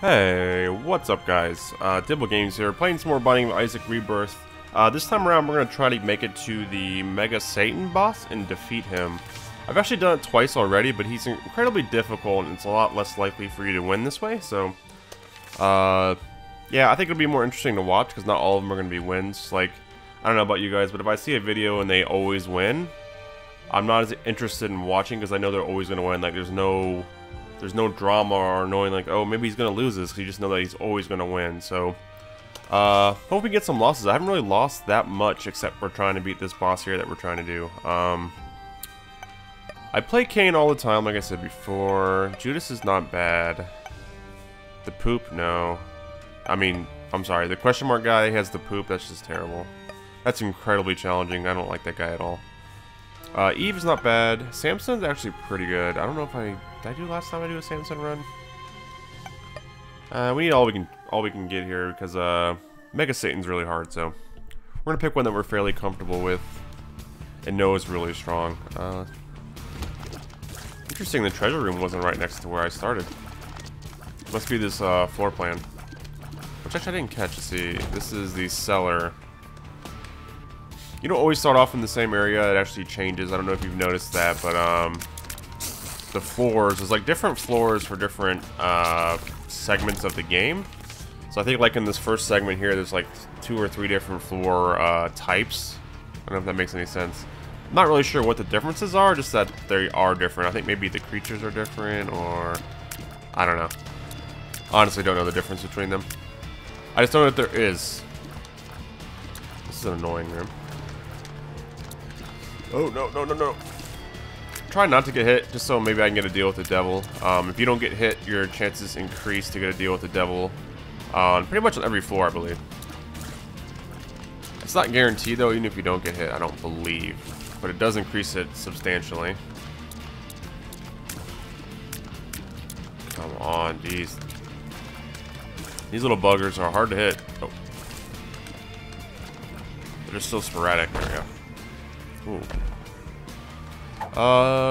Hey, what's up guys? DimpleGamez here, playing some more Binding of Isaac Rebirth. This time around we're going to try to make it to the Mega Satan boss and defeat him. I've actually done it twice already, but he's incredibly difficult and it's a lot less likely for you to win this way, so... yeah, I think it'll be more interesting to watch because not all of them are going to be wins. Like, I don't know about you guys, but if I see a video and they always win, I'm not as interested in watching because I know they're always going to win. Like, there's no drama or knowing like, oh, maybe he's going to lose this, because you just know that he's always going to win. So, hope we get some losses. I haven't really lost that much, except for trying to beat this boss here that we're trying to do. I play Cain all the time, like I said before. Judas is not bad. The poop, no. I mean, I'm sorry, the question mark guy has the poop, that's just terrible. That's incredibly challenging, I don't like that guy at all. Eve is not bad. Samson's actually pretty good. I don't know if did I do last time I do a Samson run? We need all we can get here because Mega Satan's really hard, so we're gonna pick one that we're fairly comfortable with and know is really strong. Interesting, the treasure room wasn't right next to where I started. Must be this floor plan, which actually I didn't catch. Let's see, this is the cellar. You don't always start off in the same area, it actually changes. I don't know if you've noticed that, but the floors, there's like different floors for different segments of the game. So I think like in this first segment here, there's like 2 or 3 different floor types. I don't know if that makes any sense. I'm not really sure what the differences are, just that they are different. I think maybe the creatures are different, or I don't know. Honestly, don't know the difference between them. I just don't know that there is. This is an annoying room. Oh, no. Try not to get hit, just so maybe I can get a deal with the devil. If you don't get hit, your chances increase to get a deal with the devil on pretty much on every floor, I believe. It's not guaranteed, though, even if you don't get hit, I don't believe. But it does increase it substantially. Come on, jeez. These little buggers are hard to hit. Oh. They're so sporadic. There we go. Ooh.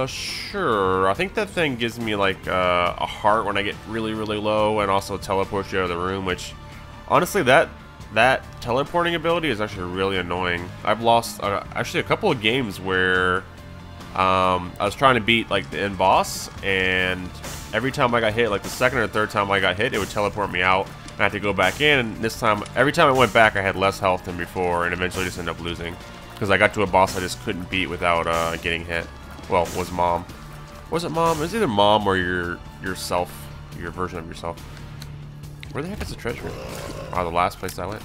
Sure. I think that thing gives me like a heart when I get really, really low, and also teleports you out of the room. Which, honestly, that teleporting ability is actually really annoying. I've lost actually a couple of games where I was trying to beat like the end boss, and every time I got hit, like the second or third time I got hit, it would teleport me out, and I had to go back in. And this time, every time I went back, I had less health than before, and eventually just ended up losing. Because I got to a boss I just couldn't beat without getting hit. Well, it was Mom. Was it Mom? It was either Mom or yourself, your version of yourself. Where the heck is the treasure? Oh, the last place I went.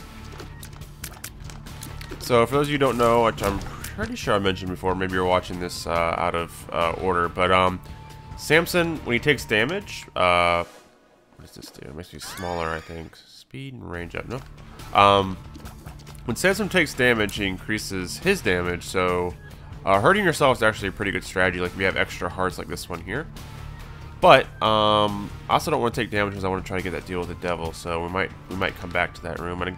So, for those of you who don't know, which I'm pretty sure I mentioned before, maybe you're watching this out of order, but Samson, when he takes damage, what does this do? It makes me smaller, I think. Speed and range up, no? When Samson takes damage, he increases his damage, so hurting yourself is actually a pretty good strategy. Like, we have extra hearts like this one here. But I also don't want to take damage because I want to try to get that deal with the devil, so we might come back to that room. And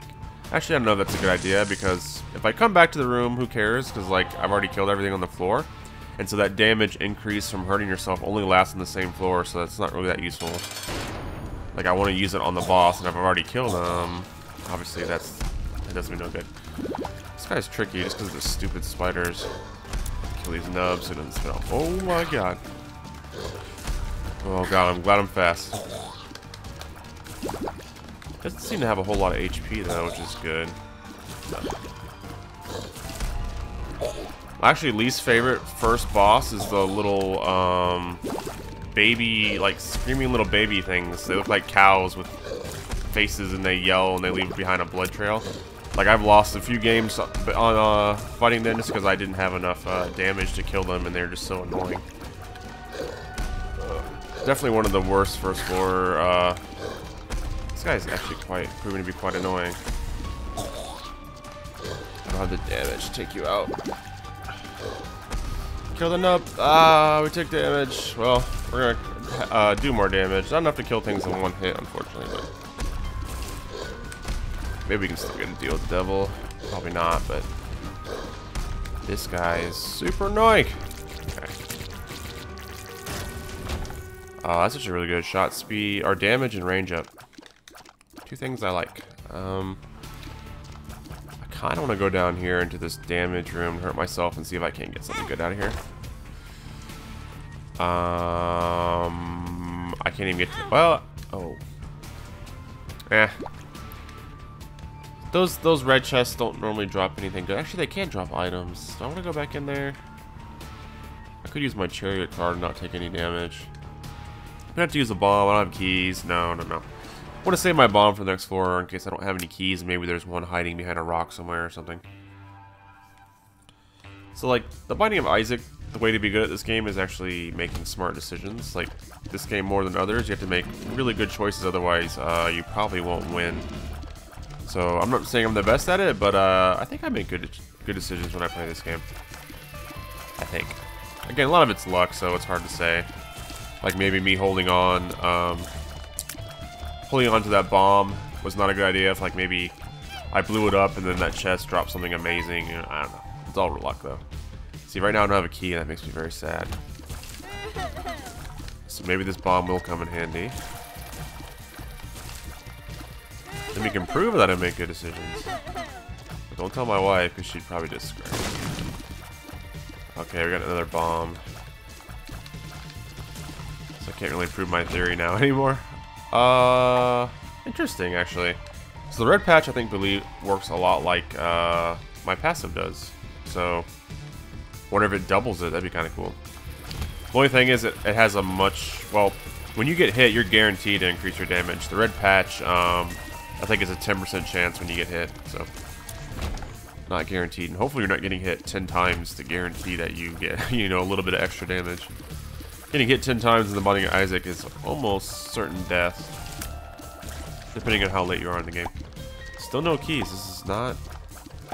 actually, I don't know if that's a good idea, because if I come back to the room, who cares? Because, like, I've already killed everything on the floor. And so that damage increase from hurting yourself only lasts on the same floor, so that's not really that useful. Like, I want to use it on the boss, and if I've already killed him, obviously that's... doesn't mean no good. This guy's tricky just because of the stupid spiders. Kill these nubs so it doesn't spit off. Oh my god. Oh god, I'm glad I'm fast. Doesn't seem to have a whole lot of HP though, which is good. Actually, least favorite first boss is the little baby, like screaming little baby things. They look like cows with faces and they yell and they leave behind a blood trail. Like, I've lost a few games on fighting them just because I didn't have enough damage to kill them, and they're just so annoying. Definitely one of the worst first floor. This guy's actually quite proving to be quite annoying. I don't have the damage to take you out. Kill the nub. Ah, we took damage. Well, we're gonna do more damage. Not enough to kill things in one hit, unfortunately, but maybe we can still get a deal with the devil. Probably not, but this guy is super annoying. Okay. That's actually a really good shot speed, or damage and range up. Two things I like. I kind of want to go down here into this damage room and hurt myself and see if I can't get something good out of here. I can't even get to, well, oh. Eh. Those red chests don't normally drop anything good. Actually, they can drop items. So I want to go back in there. I could use my chariot card and not take any damage. I'm gonna have to use a bomb. I don't have keys. No. I want to save my bomb for the next floor in case I don't have any keys. Maybe there's one hiding behind a rock somewhere or something. So, like, The Binding of Isaac, the way to be good at this game is actually making smart decisions. Like, this game more than others, you have to make really good choices. Otherwise, you probably won't win. So I'm not saying I'm the best at it, but I think I make good decisions when I play this game. I think. Again, a lot of it's luck, so it's hard to say. Like maybe me holding on to that bomb was not a good idea. If like maybe I blew it up and then that chest dropped something amazing. You know, I don't know. It's all luck though. See, right now I don't have a key, and that makes me very sad. So maybe this bomb will come in handy. Then we can prove that I make good decisions. But don't tell my wife, because she'd probably just scream. Okay, we got another bomb. So I can't really prove my theory now anymore. Interesting, actually. So the red patch, I think, works a lot like my passive does. So whatever it doubles it, that'd be kind of cool. The only thing is, it has a much... Well, when you get hit, you're guaranteed to increase your damage. The red patch... I think it's a 10% chance when you get hit, so not guaranteed. And hopefully you're not getting hit 10 times to guarantee that you get, you know, a little bit of extra damage. Getting hit 10 times in The Binding of Isaac is almost certain death, depending on how late you are in the game. Still no keys. This is not,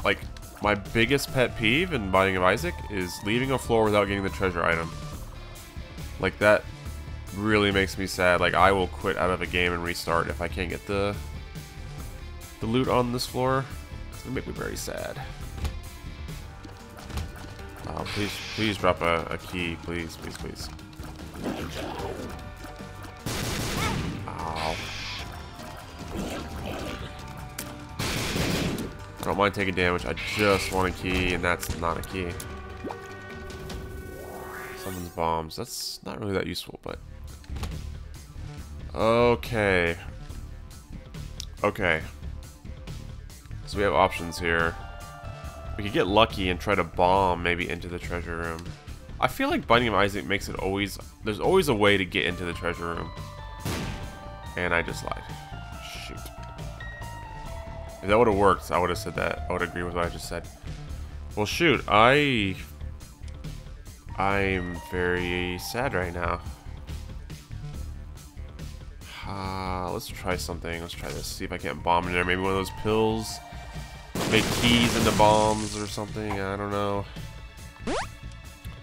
like, my biggest pet peeve in Binding of Isaac is leaving a floor without getting the treasure item. Like, that really makes me sad. Like, I will quit out of a game and restart if I can't get the loot on this floor. It's gonna make me very sad. Oh, please drop a key, please. Ow. I don't mind taking damage, I just want a key, and that's not a key. Someone's bombs, that's not really that useful, but... Okay. So we have options here. We could get lucky and try to bomb maybe into the treasure room. I feel like Binding of Isaac makes it always... There's always a way to get into the treasure room. And I just lied. Shoot. If that would have worked, I would have said that. I would agree with what I just said. Well, shoot. I'm very sad right now. Let's try something. Let's try this. See if I can't bomb in there. Maybe one of those pills. Make keys into bombs or something, I don't know.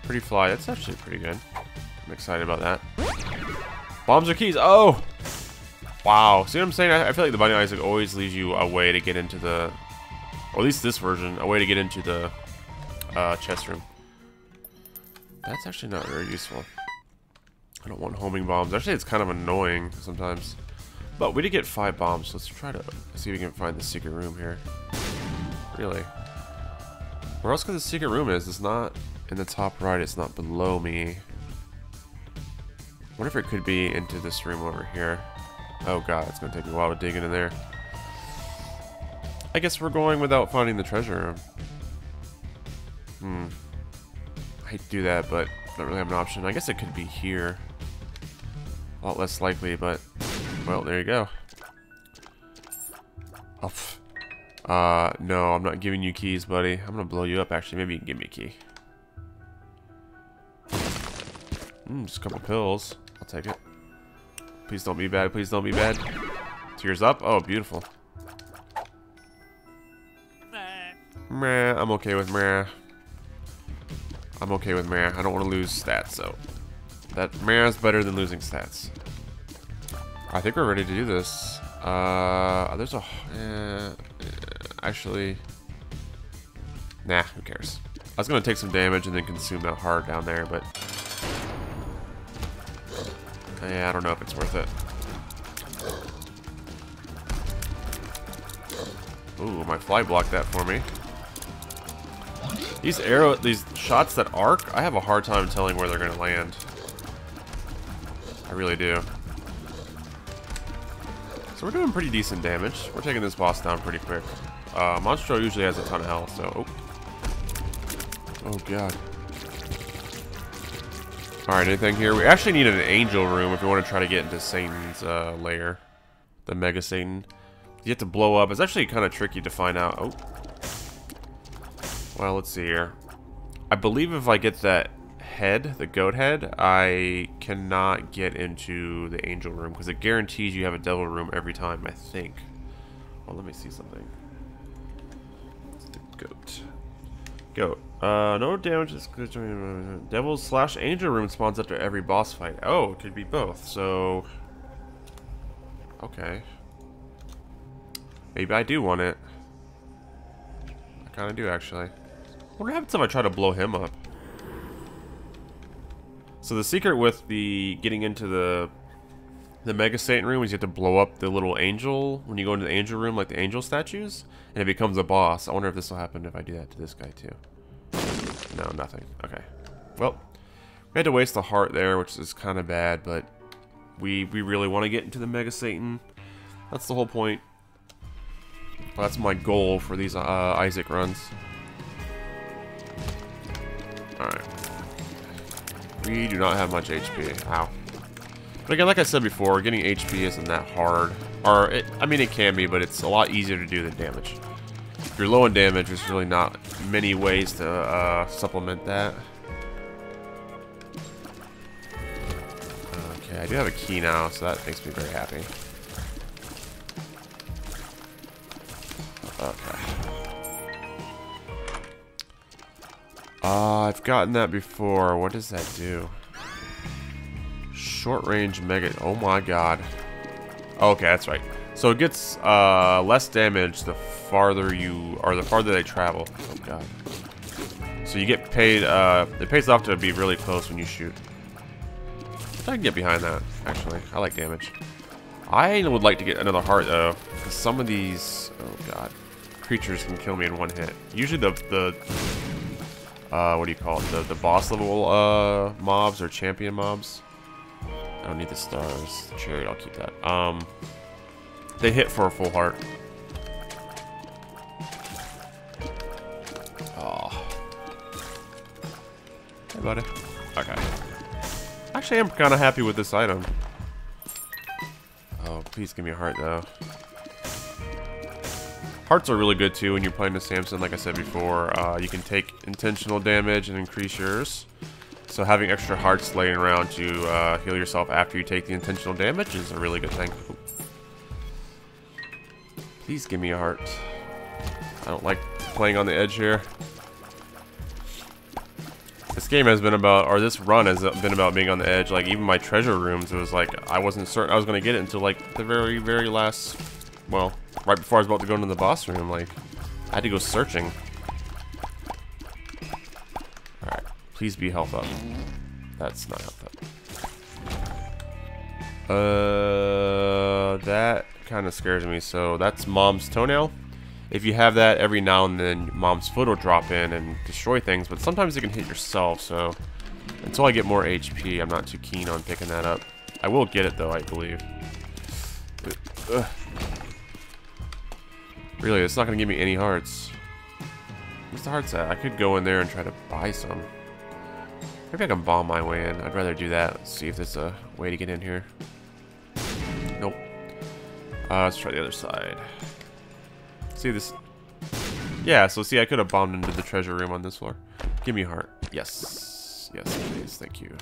Pretty fly, that's actually pretty good. I'm excited about that. Bombs or keys, oh! Wow, see what I'm saying? I feel like The Binding of Isaac always leaves you a way to get into the, or at least this version, a way to get into the chest room. That's actually not very useful. I don't want homing bombs. Actually, it's kind of annoying sometimes. But we did get 5 bombs, so let's try to see if we can find the secret room here. Really? Where else could the secret room is? It's not in the top right. It's not below me. What if it could be into this room over here? Oh god, it's going to take me a while to dig into there. I guess we're going without finding the treasure room. I hate to do that, but I don't really have an option. I guess it could be here. A lot less likely, but... Well, there you go. Oh, no, I'm not giving you keys, buddy. I'm gonna blow you up, actually. Maybe you can give me a key. Just a couple pills. I'll take it. Please don't be bad. Please don't be bad. Tears up. Oh, beautiful. Meh. I'm okay with meh. I'm okay with meh. I don't want to lose stats, so... That meh is better than losing stats. I think we're ready to do this. There's a... actually... Nah, who cares? I was going to take some damage and then consume that heart down there, but... Yeah, I don't know if it's worth it. Ooh, my fly blocked that for me. These shots that arc, I have a hard time telling where they're gonna land. I really do. So we're doing pretty decent damage. We're taking this boss down pretty quick. Monstro usually has a ton of health, so... Oh god. Alright, anything here? We actually need an angel room if we want to try to get into Satan's lair. The Mega Satan. You have to blow up. It's actually kind of tricky to find out. Well, let's see here. I believe if I get that head, the goat head, I cannot get into the angel room because it guarantees you have a devil room every time, I think. Well, let me see something. It's the goat. Goat. No damage. Devil's / angel room spawns after every boss fight. Oh, it could be both. So, okay. Maybe I do want it. I kind of do, actually. What happens if I try to blow him up? So the secret with the getting into the Mega Satan room is you have to blow up the little angel when you go into the angel room, like the angel statues, and it becomes a boss. I wonder if this will happen if I do that to this guy too. No, nothing. Okay. Well, we had to waste the heart there, which is kind of bad, but we really want to get into the Mega Satan. That's the whole point. Well, that's my goal for these Isaac runs. Alright. We do not have much HP. Ow. But again, like I said before, getting HP isn't that hard. Or, I mean, it can be, but it's a lot easier to do than damage. If you're low in damage, there's really not many ways to supplement that. Okay, I do have a key now, so that makes me very happy. Okay. I've gotten that before. What does that do? Short range mega. Oh my god. Okay, that's right. So it gets less damage the farther you or the farther they travel. Oh god. So you get paid. It pays off to be really close when you shoot. I can get behind that. Actually, I like damage. I would like to get another heart though, because some of these creatures can kill me in one hit. Usually the what do you call it? The boss level mobs or champion mobs. I don't need the stars. The chariot, I'll keep that. They hit for a full heart. Oh. Hey, buddy. Okay. Actually, I'm kind of happy with this item. Oh, please give me a heart, though. Hearts are really good, too, when you're playing the Samson, like I said before. You can take intentional damage and increase yours. So having extra hearts laying around to heal yourself after you take the intentional damage is a really good thing. Please give me a heart. I don't like playing on the edge here. This game has been about, or this run has been about being on the edge. Like even my treasure rooms, it was like I wasn't certain I was gonna get it until like the very last, well, right before I was about to go into the boss room. Like I had to go searching. Please be health up. That's not health up. That kind of scares me. So that's Mom's toenail. If you have that, every now and then Mom's foot will drop in and destroy things, but sometimes you can hit yourself. So until I get more HP, I'm not too keen on picking that up. I will get it though, I believe. But, really, it's not going to give me any hearts. Where's the hearts at? I could go in there and try to buy some. Maybe I can bomb my way in. I'd rather do that. Let's see if there's a way to get in here. Nope. Let's try the other side. See this? Yeah, so see, I could have bombed into the treasure room on this floor. Give me a heart. Yes. Yes, please. Thank you.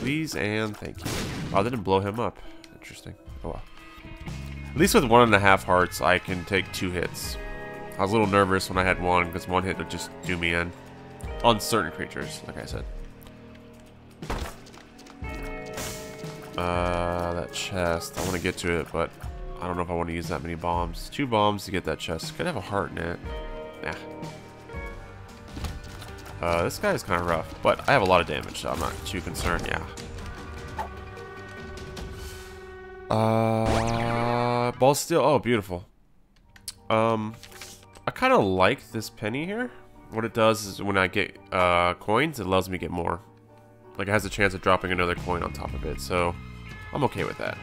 Please and thank you. Oh, that didn't blow him up. Interesting. Oh, wow. At least with 1.5 hearts, I can take 2 hits. I was a little nervous when I had 1, because 1 hit would just do me in. On certain creatures, like I said. That chest. I want to get to it, but I don't know if I want to use that many bombs. 2 bombs to get that chest. Could have a heart in it. Nah. This guy is kind of rough, but I have a lot of damage, so I'm not too concerned. Yeah. Ball steel. Oh, beautiful. I kind of like this penny here. What it does is when I get coins, it allows me to get more. Like, it has a chance of dropping another coin on top of it, so I'm okay with that.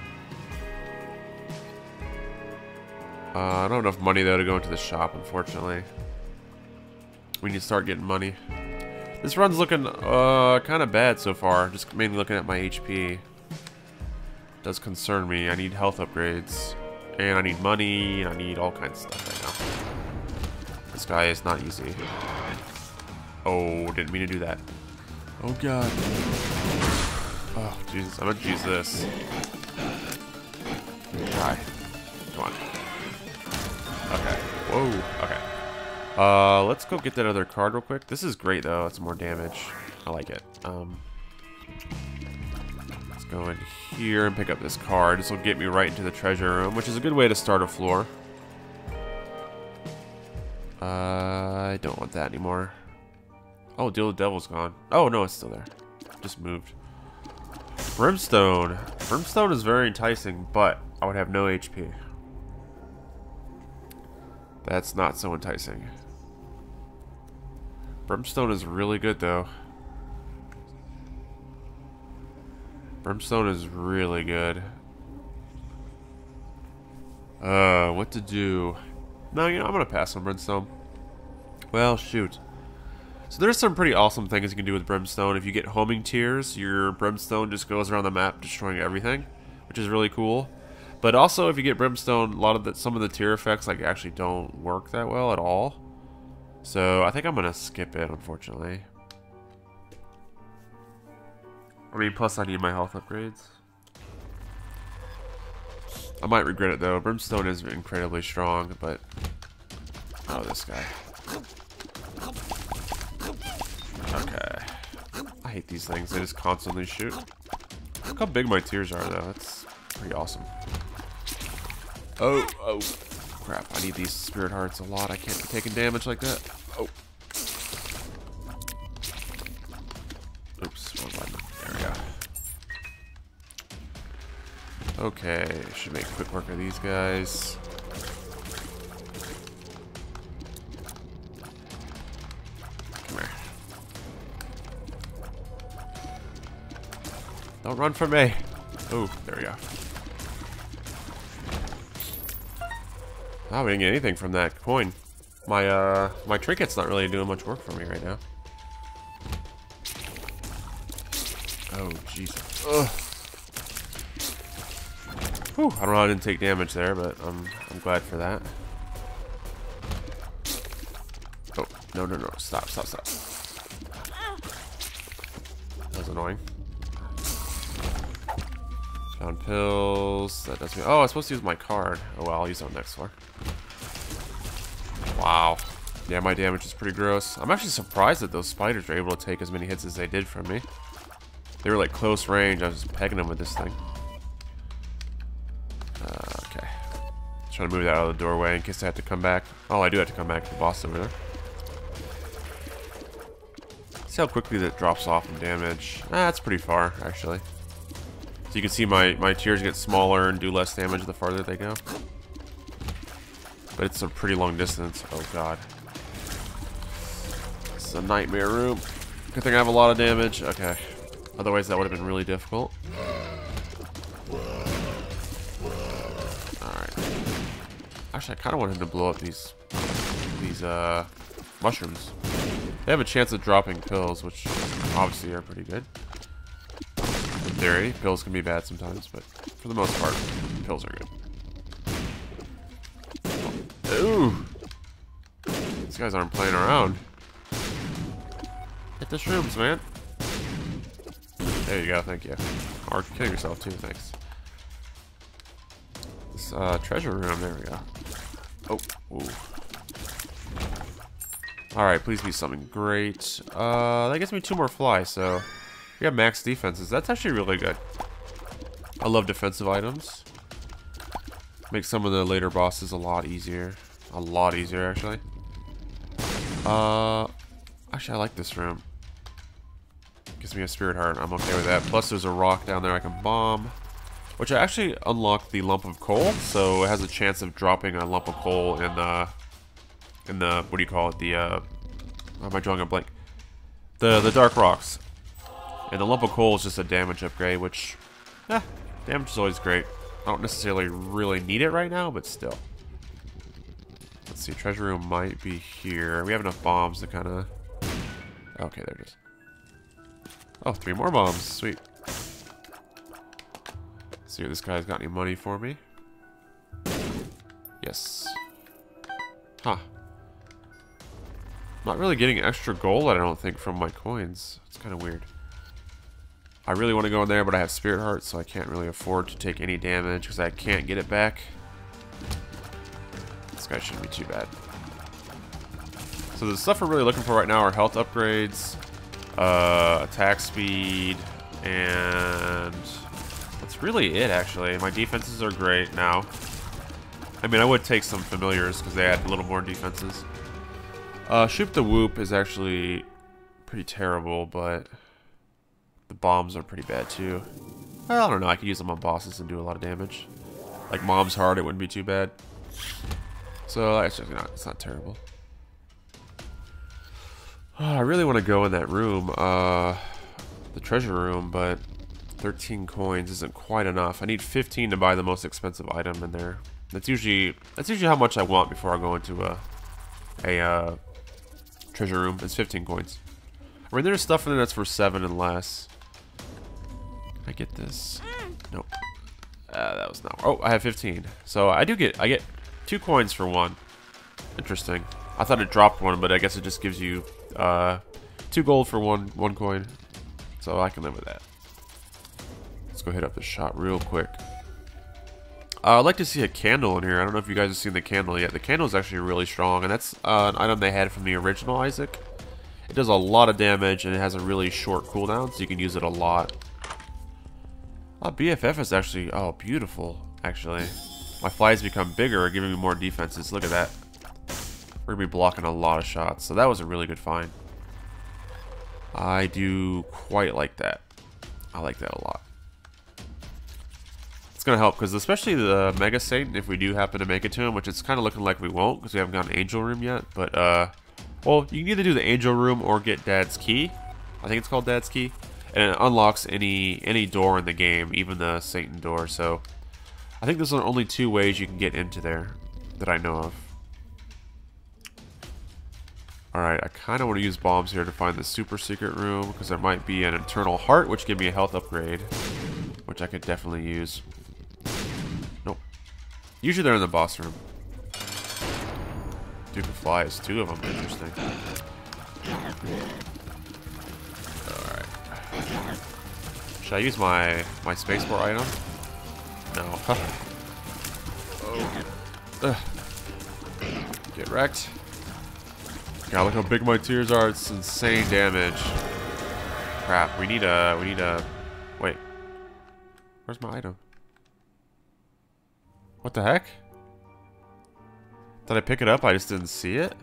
I don't have enough money, though, to go into the shop, unfortunately. We need to start getting money. This run's looking kind of bad so far, just mainly looking at my HP. Does concern me. I need health upgrades, and I need money, and I need all kinds of stuff right now. This guy is not easy. Oh, didn't mean to do that. Oh, God. Oh, Jesus. I'm going to use this. Die. Come on. Okay. Whoa. Okay. Let's go get that other card real quick. This is great, though. It's more damage. I like it. Let's go in here and pick up this card. This will get me right into the treasure room, which is a good way to start a floor. I don't want that anymore. Oh, Deal with the Devil's gone. Oh, no, it's still there. Just moved. Brimstone. Brimstone is very enticing, but I would have no HP. That's not so enticing. Brimstone is really good, though. Brimstone is really good. What to do? No, you know, I'm going to pass on Brimstone. Well, shoot. So there's some pretty awesome things you can do with Brimstone. If you get homing tiers, your Brimstone just goes around the map destroying everything, which is really cool. But also, if you get Brimstone, a lot of the, some of the tier effects like actually don't work that well at all. So I think I'm going to skip it, unfortunately. I mean, plus I need my health upgrades. I might regret it, though. Brimstone is incredibly strong, but... Oh, this guy. Okay. I hate these things. They just constantly shoot. Look how big my tiers are, though. That's pretty awesome. Oh, oh. Crap, I need these spirit hearts a lot. I can't be taking damage like that. Oh. Oops, one button. There we go. Okay, should make quick work of these guys. Come here. Don't run from me. Oh, there we go. Oh, we didn't get anything from that coin. My my trinket's not really doing much work for me right now. Oh, jeez. Ugh. Whew, I don't know how I didn't take damage there, but I'm glad for that. Oh, no, no, no. Stop, stop, stop. That was annoying. Found pills. That does me. Oh, I was supposed to use my card. Oh, well, I'll use it on the next floor. Wow. Yeah, my damage is pretty gross. I'm actually surprised that those spiders were able to take as many hits as they did from me. They were like close range. I was just pegging them with this thing. Trying to move that out of the doorway in case I have to come back. Oh, I do have to come back to the boss over there. See how quickly that drops off in damage. Ah, that's pretty far, actually. So you can see my tiers get smaller and do less damage the farther they go. But it's a pretty long distance. Oh, God. This is a nightmare room. Good thing I have a lot of damage. Okay. Otherwise, that would have been really difficult. Actually, I kind of want him to blow up these mushrooms. They have a chance of dropping pills, which obviously are pretty good. In theory, pills can be bad sometimes, but for the most part, pills are good. Ooh! These guys aren't playing around. Hit the shrooms, man. There you go, thank you. Or kill yourself too, thanks. This treasure room, there we go. Oh, ooh. Alright, please be something great. That gives me 2 more fly, so... We have max defenses. That's actually really good. I love defensive items. Makes some of the later bosses a lot easier. A lot easier, actually. Actually, I like this room. Gives me a spirit heart. I'm okay with that. Plus, there's a rock down there I can bomb. which I actually unlocked the lump of coal, so it has a chance of dropping a lump of coal in the what do you call it? The why am I drawing a blank? The dark rocks, and the lump of coal is just a damage upgrade, which damage is always great. I don't necessarily really need it right now, but still. Let's see, treasure room might be here. We have enough bombs to kind of. Okay, there it is. Oh, 3 more bombs. Sweet. Let's see if this guy's got any money for me. Yes. Huh. Not really getting extra gold, I don't think, from my coins. It's kind of weird. I really want to go in there, but I have Spirit Heart, so I can't really afford to take any damage because I can't get it back. This guy shouldn't be too bad. So the stuff we're really looking for right now are health upgrades, attack speed, and that's really it, actually. My defenses are great now. I mean, I would take some familiars because they add a little more defenses. Shoot the Whoop is actually pretty terrible, but the bombs are pretty bad too. I don't know, I could use them on bosses and do a lot of damage. Like Mom's Heart, it wouldn't be too bad. So actually not, it's not terrible. Oh, I really want to go in that room, the treasure room, but 13 coins isn't quite enough. I need 15 to buy the most expensive item in there. That's usually how much I want before I go into a treasure room. It's 15 coins. I mean, there's stuff in there that's for 7 and less. Can I get this? Nope. That was not. Oh, I have 15. So I get 2 coins for 1. Interesting. I thought it dropped 1, but I guess it just gives you 2 gold for one coin, so I can live with that. Let's go hit up the shop real quick. I'd like to see a candle in here. I don't know if you guys have seen the candle yet. The candle is actually really strong, and that's an item they had from the original Isaac. It does a lot of damage, and it has a really short cooldown, so you can use it a lot. BFF is actually beautiful. Actually, my flies become bigger, giving me more defenses. Look at that. We're going to be blocking a lot of shots. So that was a really good find. I do quite like that. I like that a lot. It's going to help because especially the Mega Satan, if we do happen to make it to him, which it's kind of looking like we won't because we haven't got an Angel Room yet. But, well, you can either do the Angel Room or get Dad's Key. I think it's called Dad's Key. And it unlocks any door in the game, even the Satan door. So I think there's only 2 ways you can get into there that I know of. Alright, I kind of want to use bombs here to find the super secret room, because there might be an internal heart, which gives me a health upgrade, which I could definitely use. Nope. Usually they're in the boss room. Duke of Flies, 2 of them, interesting. Alright. Should I use my spacebar item? No. Oh. Ugh. Get wrecked. God, look how big my tears are. It's insane damage. Crap, we need a... Wait. Where's my item? What the heck? Did I pick it up? I just didn't see it?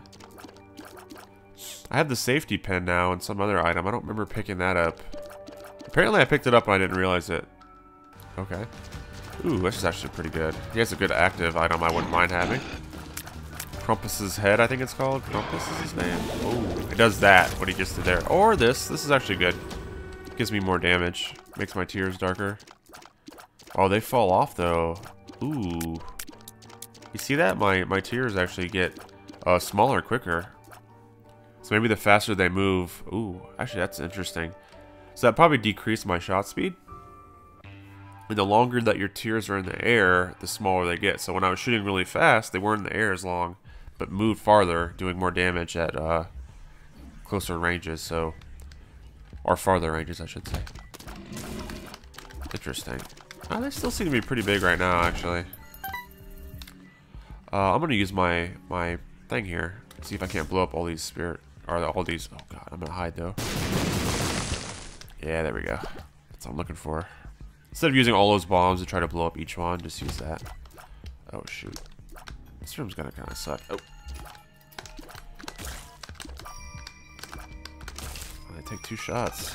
I have the safety pin now and some other item. I don't remember picking that up. Apparently I picked it up and I didn't realize it. Okay. Ooh, this is actually pretty good. He has a good active item I wouldn't mind having. Krumpus's head, I think it's called. Krumpus is his name. Oh, it does that when he gets to there. Or this. This is actually good. Gives me more damage. Makes my tears darker. Oh, they fall off though. Ooh. You see that? My tears actually get smaller quicker. So maybe the faster they move. Ooh, actually that's interesting. So that probably decreased my shot speed. And the longer that your tears are in the air, the smaller they get. So when I was shooting really fast, they weren't in the air as long, but moved farther, doing more damage at closer ranges. So, or farther ranges, I should say. Interesting. Oh, they still seem to be pretty big right now, actually. I'm gonna use my thing here. See if I can't blow up all these spirit or all these. Oh god, I'm gonna hide though. Yeah, there we go. That's what I'm looking for. Instead of using all those bombs to try to blow up each one, just use that. Oh, shoot. This room's gonna kind of suck. Oh. I take 2 shots.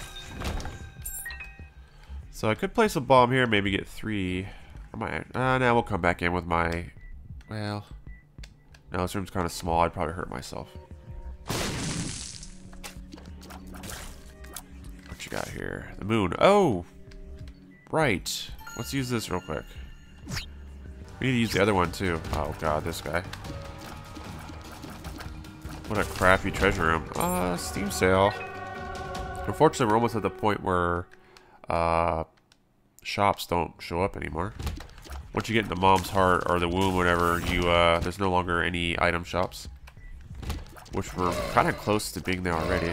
So I could place a bomb here, maybe get 3. I might, no, we'll come back in with my, well, no, this room's kind of small. I'd probably hurt myself. What you got here? The moon. Oh, right. Let's use this real quick. We need to use the other one too. Oh god, this guy. What a crappy treasure room. Steam sale. Unfortunately, we're almost at the point where shops don't show up anymore. Once you get into mom's heart or the womb, whatever, you there's no longer any item shops, which we're kind of close to being there already.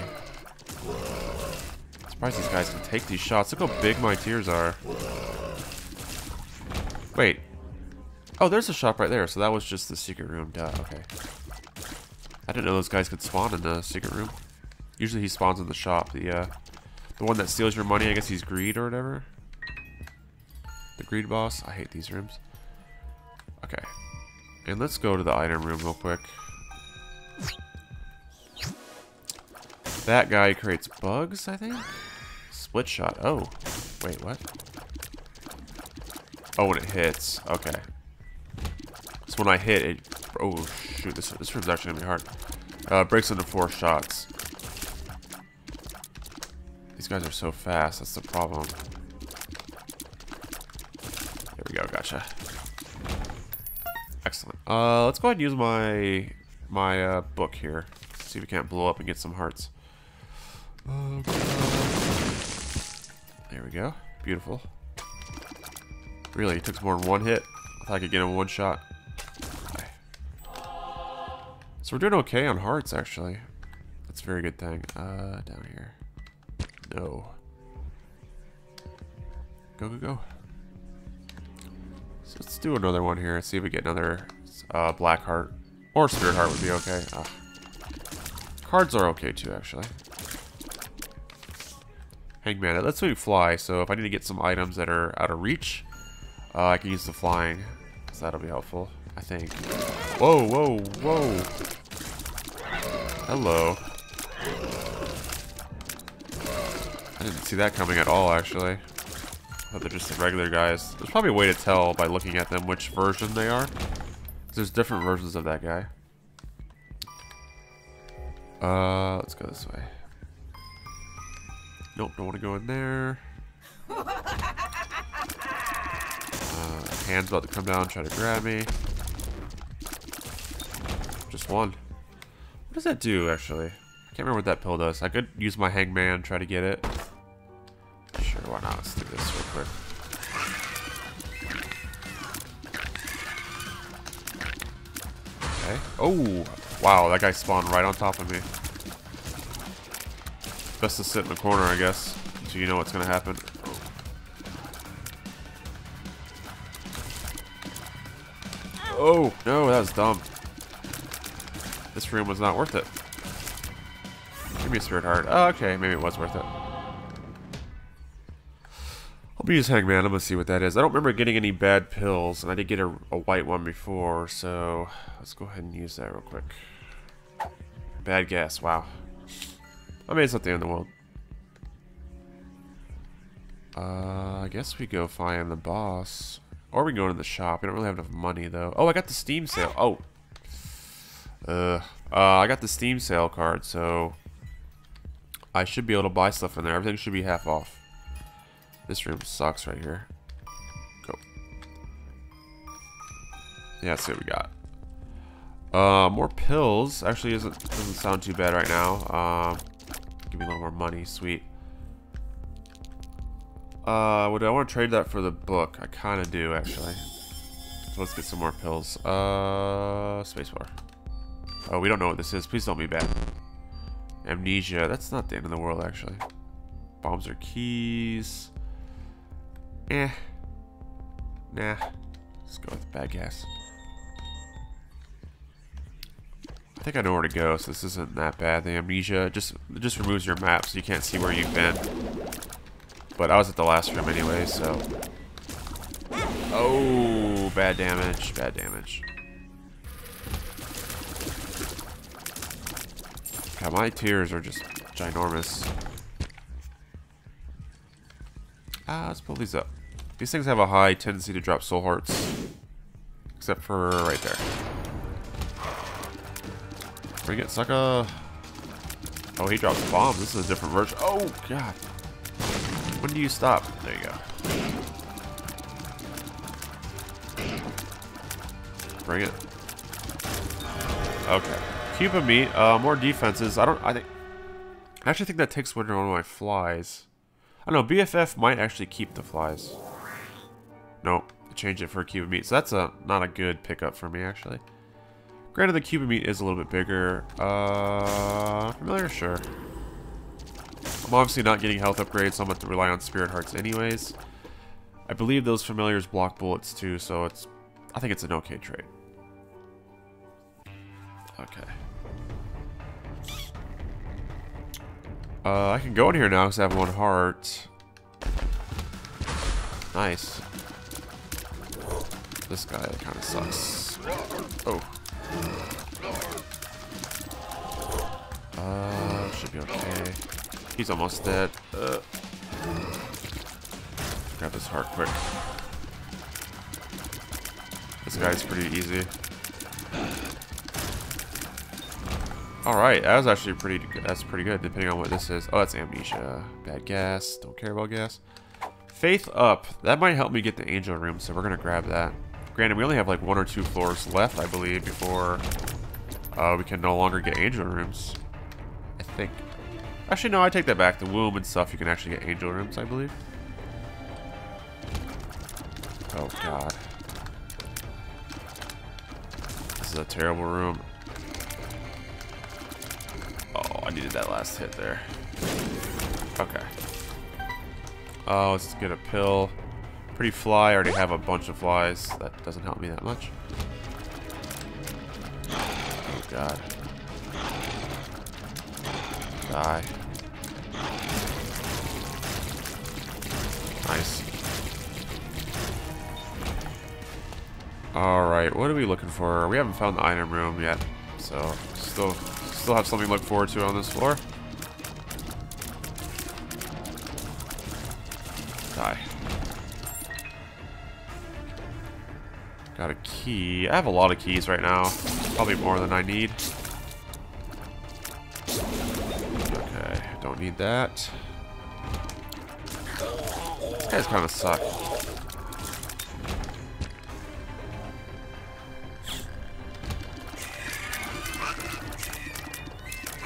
I'm surprised these guys can take these shots. Look how big my tears are. Wait. Oh, there's a shop right there. So that was just the secret room. Duh. Okay. I didn't know those guys could spawn in the secret room. Usually he spawns in the shop. The one that steals your money. I guess he's greed or whatever. The greed boss. I hate these rooms. Okay. And let's go to the item room real quick. That guy creates bugs, I think? Split shot. Oh. Wait, what? Oh, when it hits. Okay. So when I hit it... Oh, shoot. This room's actually going to be hard. Breaks into 4 shots. These guys are so fast. That's the problem. There we go. Gotcha. Excellent. Let's go ahead and use my book here. See if we can't blow up and get some hearts. There we go. Beautiful. Really, it took more than 1 hit. I thought I could get him 1 shot. Okay. So we're doing okay on hearts, actually. That's a very good thing. Down here. No. Go, go, go. So let's do another one here. See if we get another black heart. Or spirit heart would be okay. Cards are okay, too, actually. Hangman. Let's do fly. So if I need to get some items that are out of reach... I can use the flying, so that'll be helpful, I think. Whoa, whoa, whoa. Hello. I didn't see that coming at all, actually. I thought they're just the regular guys. There's probably a way to tell by looking at them which version they are. There's different versions of that guy. Let's go this way. Nope, don't want to go in there. Hand's about to come down, try to grab me. Just one. What does that do, actually? I can't remember what that pill does. I could use my hangman, try to get it. Sure, why not? Let's do this real quick. Okay. Oh, wow, that guy spawned right on top of me. Best to sit in the corner, I guess, so you know what's going to happen. Oh, no, that was dumb. This room was not worth it. Give me a spirit heart. Oh, okay, maybe it was worth it. I'll be using Hangman. I'm going to see what that is. I don't remember getting any bad pills, and I did get a white one before, so let's go ahead and use that real quick. Bad gas, wow. I mean, it's not the end of the world. I guess we go find the boss. Or we can go to the shop. We don't really have enough money, though. Oh, I got the Steam sale. Oh. I got the Steam sale card, so... I should be able to buy stuff in there. Everything should be half off. This room sucks right here. Go. Yeah, let's see what we got. More pills. Actually, doesn't sound too bad right now. Give me a little more money. Sweet. Would I want to trade that for the book? I kind of do, actually. So let's get some more pills. Spacebar. Oh, we don't know what this is. Please don't be bad. Amnesia. That's not the end of the world, actually. Bombs or keys. Eh. Nah. Let's go with bad gas. I think I know where to go, so this isn't that bad. The amnesia just removes your map, so you can't see where you've been. But I was at the last room anyway, so... Oh, bad damage, bad damage. God, my tears are just ginormous. Let's pull these up. These things have a high tendency to drop soul hearts. Except for right there. Bring it, sucker. Oh, he drops bombs. This is a different version. Oh, God. When do you stop? There you go. Bring it. Okay. Cube of meat. More defenses. I actually think that takes one of my flies. I don't know. BFF might actually keep the flies. Nope. Change it for a cube of meat. So that's not a good pickup for me, actually. Granted, the cube of meat is a little bit bigger. Familiar? Sure. I'm obviously not getting health upgrades, so I'm going to have to rely on spirit hearts anyways. I believe those familiars block bullets too, so it's... I think it's an okay trade. Okay. I can go in here now because I have one heart. Nice. This guy kind of sucks. Oh. Should be okay. He's almost dead. Grab this heart quick. This guy's pretty easy. Alright, that was actually pretty good. That's pretty good, depending on what this is. Oh, that's amnesia. Bad gas. Don't care about gas. Faith up. That might help me get the angel room, so we're going to grab that. Granted, we only have like one or two floors left, I believe, before we can no longer get angel rooms. I think. Actually, no, I take that back. The womb and stuff, you can actually get angel rooms, I believe. Oh, God. This is a terrible room. Oh, I needed that last hit there. Okay. Oh, let's just get a pill. Pretty fly. I already have a bunch of flies. That doesn't help me that much. Oh, God. Die. Nice. Alright, what are we looking for? We haven't found the item room yet. So, still have something to look forward to on this floor. Die. Got a key. I have a lot of keys right now. Probably more than I need. Okay, don't need that. These guys kind of suck.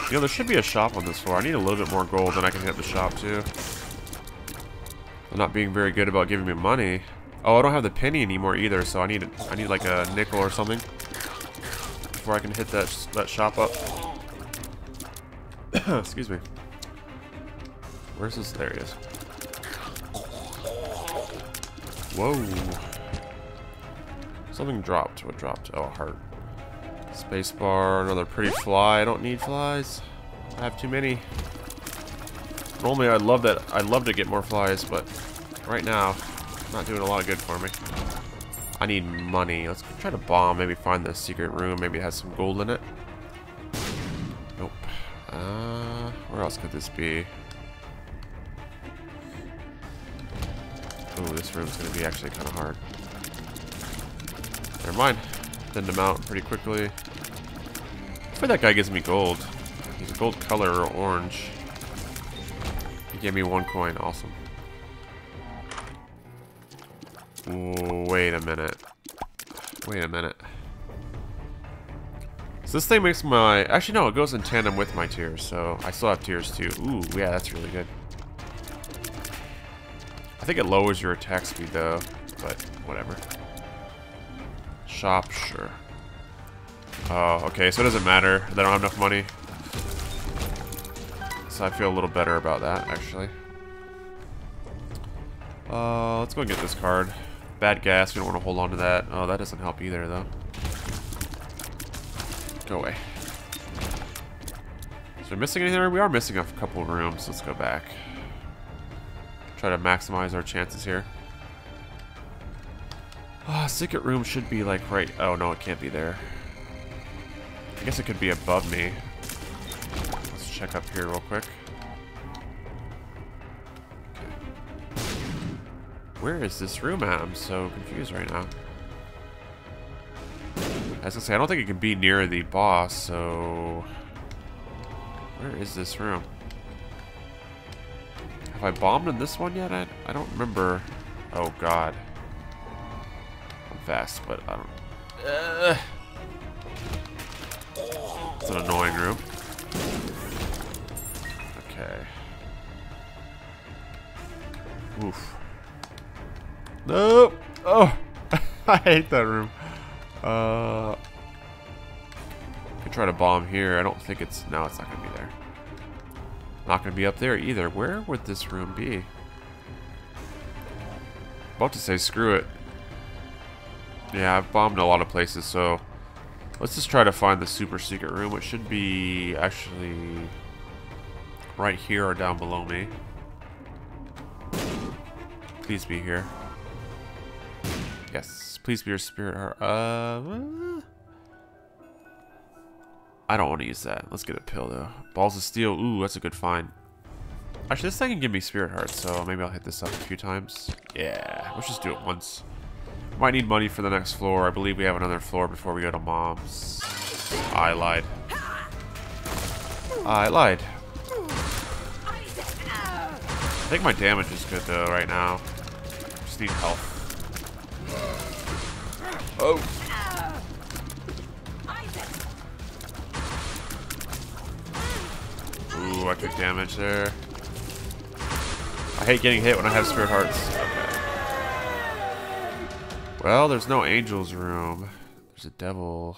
You know, there should be a shop on this floor. I need a little bit more gold than I can hit the shop too. They're not being very good about giving me money. Oh, I don't have the penny anymore either, so I need like a nickel or something before I can hit that shop up. Excuse me. Where's this? There he is. Whoa. Something dropped. What dropped? Oh, a heart. Spacebar. Another pretty fly. I don't need flies. I have too many. Normally, I'd love that. I'd love to get more flies, but right now, not doing a lot of good for me. I need money. Let's try to bomb. Maybe find the secret room. Maybe it has some gold in it. Nope. Where else could this be? Ooh, this room's gonna be actually kind of hard. Never mind. Thinned him out pretty quickly. I bet that guy gives me gold. He's a gold color or orange. He gave me one coin. Awesome. Ooh, wait a minute. Wait a minute. So this thing makes my... Actually, no, it goes in tandem with my tiers, so I still have tiers too. Ooh, yeah, that's really good. I think it lowers your attack speed, though, but whatever. Shop, sure. Oh, okay, so it doesn't matter. They don't have enough money. So I feel a little better about that, actually. Let's go and get this card. Bad gas, we don't want to hold on to that. Oh, that doesn't help either, though. Go away. So we're missing anything? We are missing a couple of rooms. Let's go back. Try to maximize our chances here. Ah, secret room should be like right... Oh, no, it can't be there. I guess it could be above me. Let's check up here real quick. Where is this room at? I'm so confused right now. As I say, I don't think it can be near the boss, so... Where is this room? Have I bombed in this one yet? I don't remember. Oh, God. I'm fast, but I don't... It's an annoying room. Okay. Oof. No! Oh! I hate that room. I could try to bomb here. I don't think it's... No, it's not going to be there. Not going to be up there either. Where would this room be? I'm about to say screw it. Yeah, I've bombed a lot of places, so... Let's just try to find the super secret room. It should be actually right here or down below me. Please be here. Yes, please be your spirit heart. I don't want to use that. Let's get a pill though. Balls of steel. Ooh, that's a good find. Actually, this thing can give me spirit hearts, so maybe I'll hit this up a few times. Yeah, let's just do it once. Might need money for the next floor. I believe we have another floor before we go to Mom's. I lied. I lied. I think my damage is good though right now. Just need health. Oh! Ooh, I took damage there. I hate getting hit when I have spirit hearts. Okay. Well, there's no angel's room. There's a devil.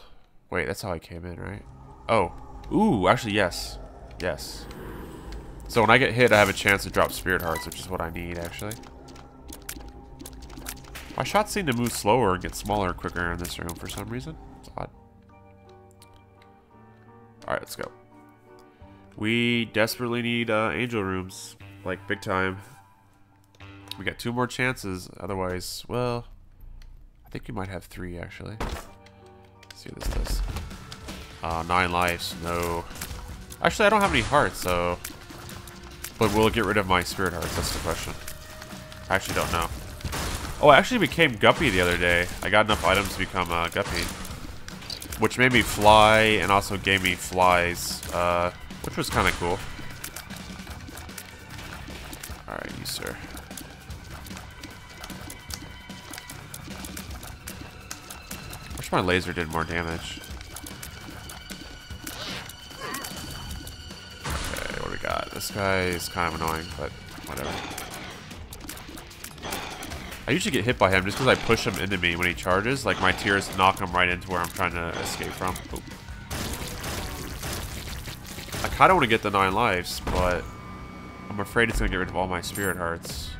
Wait, that's how I came in, right? Oh. Ooh, actually, yes. Yes. So when I get hit, I have a chance to drop spirit hearts, which is what I need, actually. My shots seem to move slower and get smaller quicker in this room for some reason. It's odd. Alright, let's go. We desperately need angel rooms. Like, big time. We got 2 more chances. Otherwise, well... I think we might have 3, actually. Let's see what this does. 9 lives. No. Actually, I don't have any hearts, so... But will it get rid of my spirit hearts? That's the question. I actually don't know. Oh, I actually became Guppy the other day. I got enough items to become Guppy, which made me fly and also gave me flies, which was kind of cool. All right, you sir. I wish my laser did more damage. Okay, what do we got? This guy is kind of annoying, but whatever. I usually get hit by him just because I push him into me when he charges. Like, my tears knock him right into where I'm trying to escape from. Oop. I kind of want to get the 9 lives, but I'm afraid it's going to get rid of all my spirit hearts.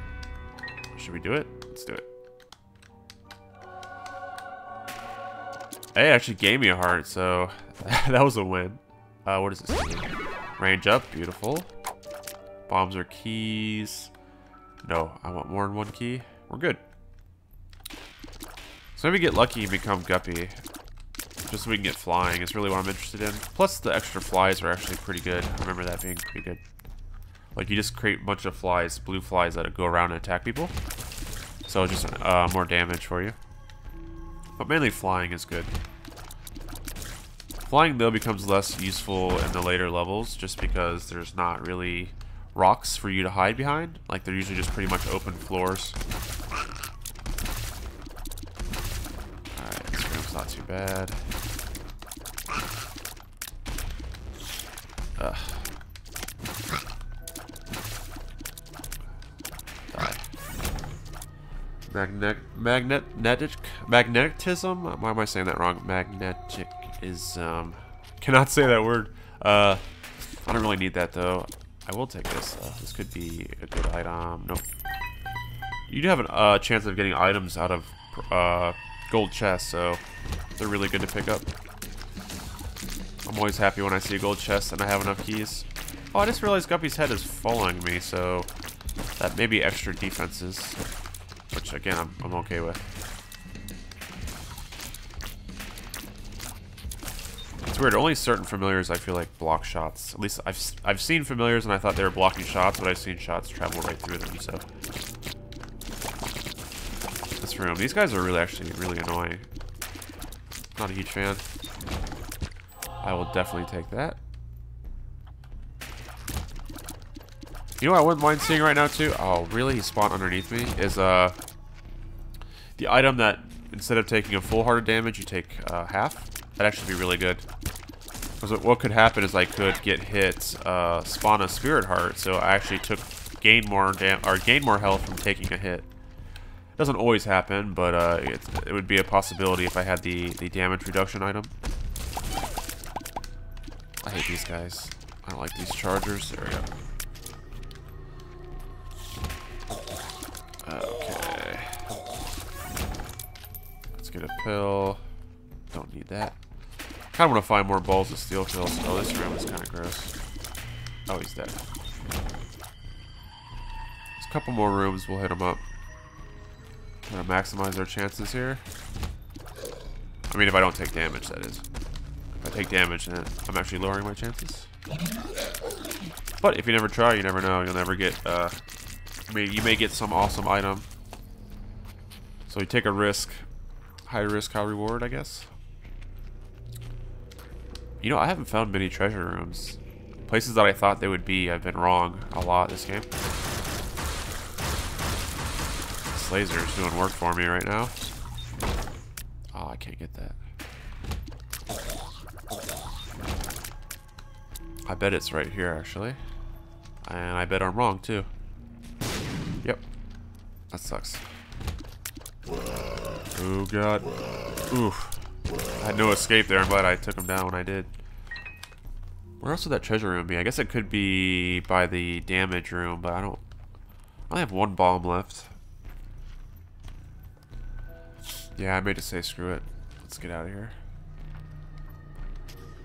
Should we do it? Let's do it. Hey, it actually gave me a heart, so that was a win. What does this do? Range up. Beautiful. Bombs are keys. No, I want more than 1 key. We're good. So maybe get lucky and become Guppy. Just so we can get flying. It's really what I'm interested in. Plus the extra flies are actually pretty good. I remember that being pretty good. Like you just create a bunch of flies, blue flies that go around and attack people. So just more damage for you. But mainly flying is good. Flying though becomes less useful in the later levels just because there's not really rocks for you to hide behind. Like they're usually just pretty much open floors. Not too bad. Ugh. Die. Magnetism? Why am I saying that wrong? Magnetic is cannot say that word. I don't really need that though. I will take this though. This could be a good item. Nope. You do have a chance of getting items out of gold chests, so they're really good to pick up. I'm always happy when I see a gold chest and I have enough keys. Oh, I just realized Guppy's head is following me, so that may be extra defenses, which again, I'm okay with. It's weird, only certain familiars I feel like block shots. At least I've seen familiars and I thought they were blocking shots, but I've seen shots travel right through them, so... room. These guys are really really annoying. Not a huge fan. I will definitely take that. You know what I wouldn't mind seeing right now too? Oh, really? He spawned underneath me? Is the item that instead of taking a full heart of damage, you take half. That'd actually be really good. Because what could happen is I could get hit, spawn a spirit heart, so I actually gain more health from taking a hit. Doesn't always happen, but it would be a possibility if I had the damage reduction item. I hate these guys. I don't like these chargers. There we go. Okay. Let's get a pill. Don't need that. Kind of want to find more balls of steel pills. Oh, this room is kind of gross. Oh, he's dead. There's a couple more rooms. We'll hit him up. Trying to maximize our chances here. I mean, if I don't take damage, that is. If I take damage, then I'm actually lowering my chances. But if you never try, you never know. You'll never get... I mean, you may get some awesome item. So you take a risk. High risk, high reward, I guess. You know, I haven't found many treasure rooms. Places that I thought they would be, I've been wrong a lot this game. This laser is doing work for me right now. Oh, I can't get that. I bet it's right here, actually. And I bet I'm wrong, too. Yep. That sucks. Oh, God. Oof. I had no escape there. I'm glad I took him down when I did. Where else would that treasure room be? I guess it could be by the damage room, but I only have one bomb left. Yeah, I made it say screw it. Let's get out of here.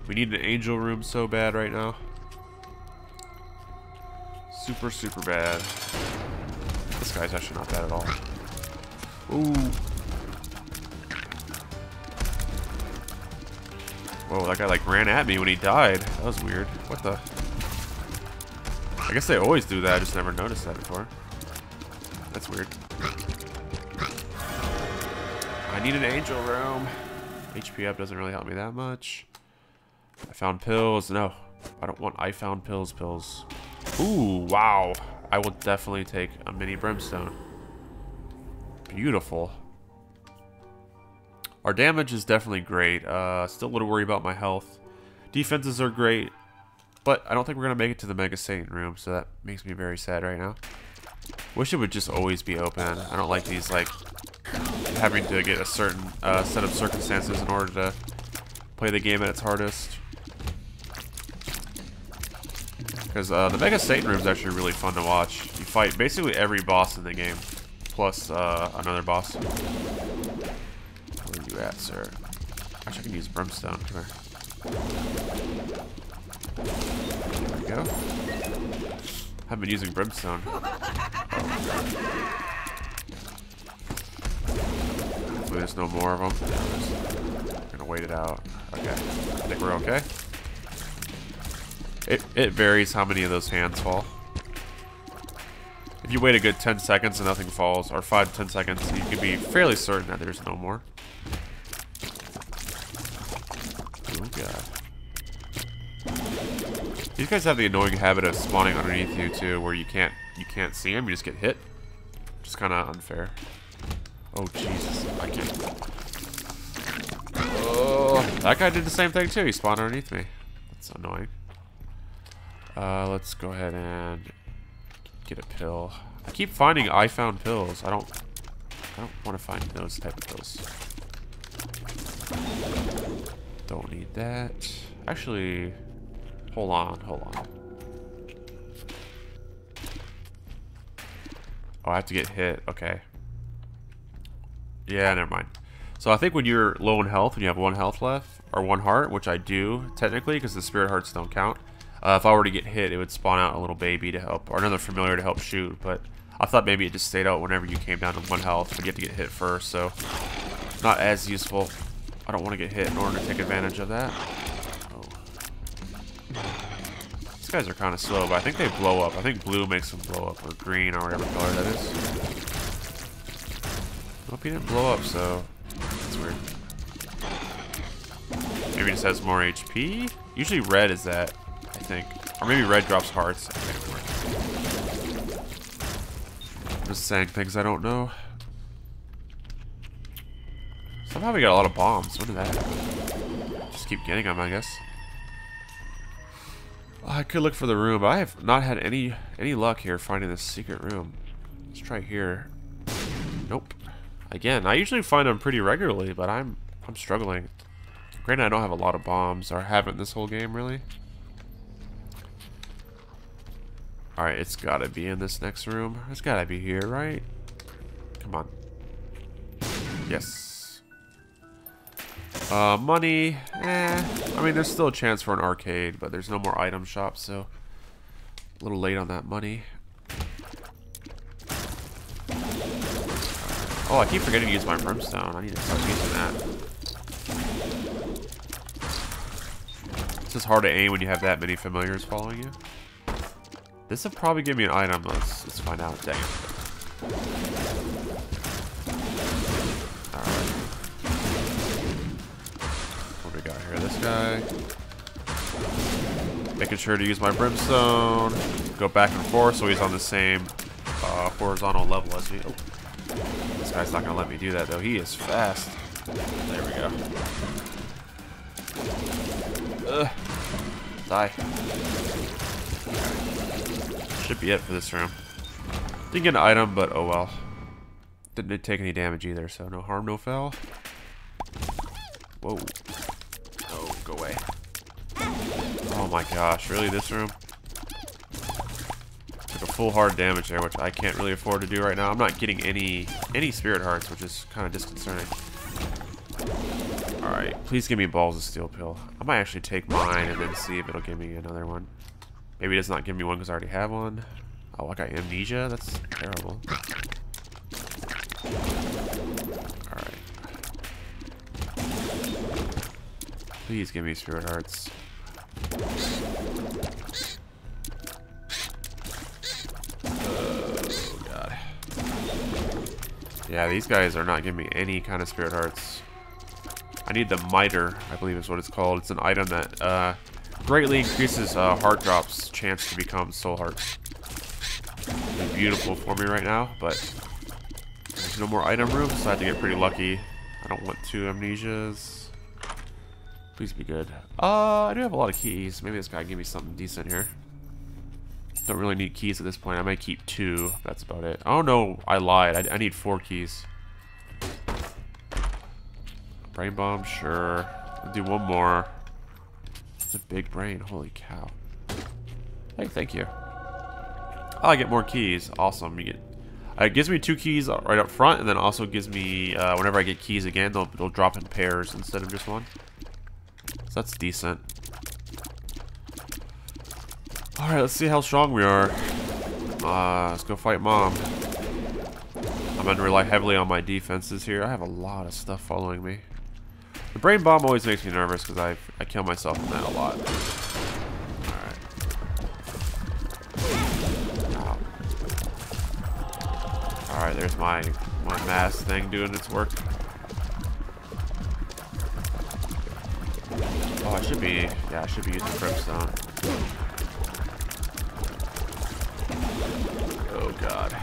We need an angel room so bad right now. Super, super bad. This guy's actually not bad at all. Ooh. Whoa, that guy like ran at me when he died. That was weird. What the? I guess they always do that. I just never noticed that before. That's weird. I need an angel room. HP up doesn't really help me that much. I found pills. No, I don't want I found pills, pills. Ooh, wow. I will definitely take a mini brimstone. Beautiful. Our damage is definitely great. Still a little worried about my health. Defenses are great, but I don't think we're going to make it to the Mega Satan room, so that makes me very sad right now. Wish it would just always be open. I don't like these, like, having to get a certain set of circumstances in order to play the game at its hardest. Because the Mega Satan room is actually really fun to watch. You fight basically every boss in the game, plus another boss. At, sir. Actually, I can use brimstone. Come here. There we go. I've been using brimstone. Hopefully there's no more of them. I'm gonna wait it out. Okay. I think we're okay. It varies how many of those hands fall. If you wait a good 10 seconds and nothing falls, or 5 to 10 seconds, you can be fairly certain that there's no more. These guys have the annoying habit of spawning underneath you too, where you can't see them. You just get hit. Just kind of unfair. Oh Jesus! I can't. Oh, that guy did the same thing too. He spawned underneath me. That's annoying. Let's go ahead and get a pill. I keep finding I found pills. I don't want to find those type of pills. Don't need that. Actually. Hold on. Oh, I have to get hit. Okay. Yeah, never mind. So I think when you're low in health, when you have one health left, or one heart, which I do, technically, because the spirit hearts don't count. If I were to get hit, it would spawn out a little baby to help, or another familiar to help shoot, but I thought maybe it just stayed out whenever you came down to one health, but you have to get hit first, so not as useful. I don't want to get hit in order to take advantage of that. These guys are kind of slow, but I think they blow up. I think blue makes them blow up, or green, or whatever color that is. Guppy didn't blow up, so that's weird. Maybe it just has more HP? Usually red is that, I think. Or maybe red drops hearts. I can't remember. I'm just saying things I don't know. Somehow we got a lot of bombs. What did that happen? Just keep getting them, I guess. I could look for the room, but I have not had any luck here finding this secret room. Let's try here. Nope. Again, I usually find them pretty regularly, but I'm struggling. Granted, I don't have a lot of bombs, or haven't this whole game really. All right, it's gotta be in this next room. It's gotta be here, right? Come on. Yes. Money, I mean, there's still a chance for an arcade, but there's no more item shops, so a little late on that money. Oh, I keep forgetting to use my brimstone. I need to start using that. It's just hard to aim when you have that many familiars following you. This would probably give me an item. Let's find out. Dang it. All right. We got here this guy, making sure to use my brimstone, go back and forth so he's on the same horizontal level as me. Oh. This guy's not gonna let me do that though. He is fast. There we go. Die. Should be it for this room. Didn't get an item, but oh well. Didn't take any damage either, so no harm, no foul. Whoa. Oh, go away. Oh my gosh, really, this room? Took a full hard damage there, which I can't really afford to do right now. I'm not getting any spirit hearts, which is kind of disconcerting. Alright, please give me balls of steel pill. I might actually take mine and then see if it'll give me another one. Maybe it does not give me one because I already have one. Oh, I got amnesia? That's terrible. Alright. Please give me spirit hearts. Oh, God. Yeah, these guys are not giving me any kind of spirit hearts. I need the miter, I believe is what it's called. It's an item that greatly increases heart drops' chance to become soul hearts. It's beautiful for me right now, but there's no more item room, so I have to get pretty lucky. I don't want two amnesias. Please be good. I do have a lot of keys. Maybe this guy can give me something decent here. Don't really need keys at this point. I might keep two. That's about it. Oh no, I lied. I need 4 keys. Brain bomb, sure. I'll do one more. It's a big brain. Holy cow. Hey, thank you. Oh, I get more keys. Awesome. You get. It gives me 2 keys right up front, and then also gives me whenever I get keys again, they'll drop in pairs instead of just one. That's decent. Alright, let's see how strong we are. Let's go fight Mom. I'm going to rely heavily on my defenses here. I have a lot of stuff following me. The brain bomb always makes me nervous because I kill myself in that a lot. Alright. Alright, there's my mass thing doing its work. Oh, I should be using brimstone. Oh god.